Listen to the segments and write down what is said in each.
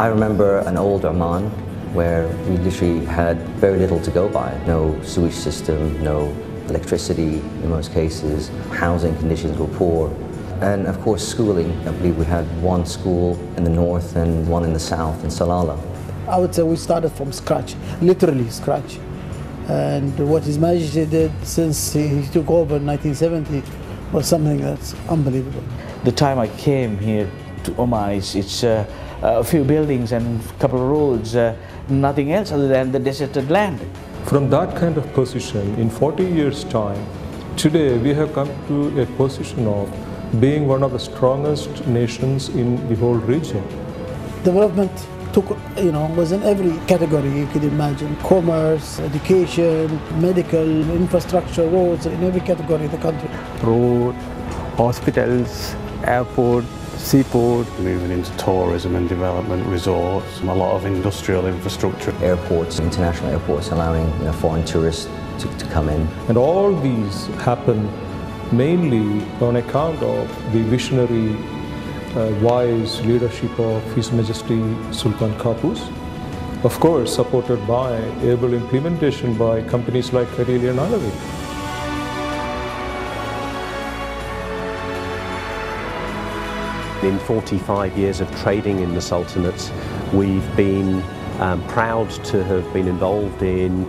I remember an old Oman where we literally had very little to go by. No sewage system, no electricity in most cases. Housing conditions were poor. And of course schooling, I believe we had one school in the north and one in the south in Salalah. I would say we started from scratch, literally scratch. And what His Majesty did since he took over in 1970 was something that's unbelievable. The time I came here to Oman, it's a few buildings and a couple of roads, nothing else other than the deserted land. From that kind of position, in 40 years' time, today we have come to a position of being one of the strongest nations in the whole region. Development was in every category you could imagine. Commerce, education, medical, infrastructure, roads, in every category of the country. Road, hospitals, airport, seaport. Moving into tourism and development, resorts, and a lot of industrial infrastructure. Airports, international airports allowing foreign tourists to come in. And all these happen mainly on account of the visionary wise leadership of His Majesty Sultan Qaboos, of course supported by able implementation by companies like Carillion and Alawi. In 45 years of trading in the Sultanate, we've been proud to have been involved in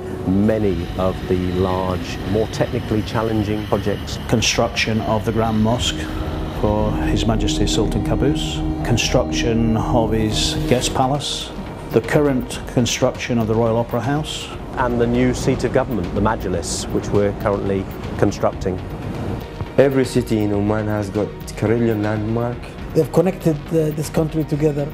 many of the large, more technically challenging projects. Construction of the Grand Mosque for His Majesty Sultan Qaboos, construction of his guest palace, the current construction of the Royal Opera House, and the new seat of government, the Majlis, which we're currently constructing. Every city in Oman has got Carillion landmark. They've connected this country together.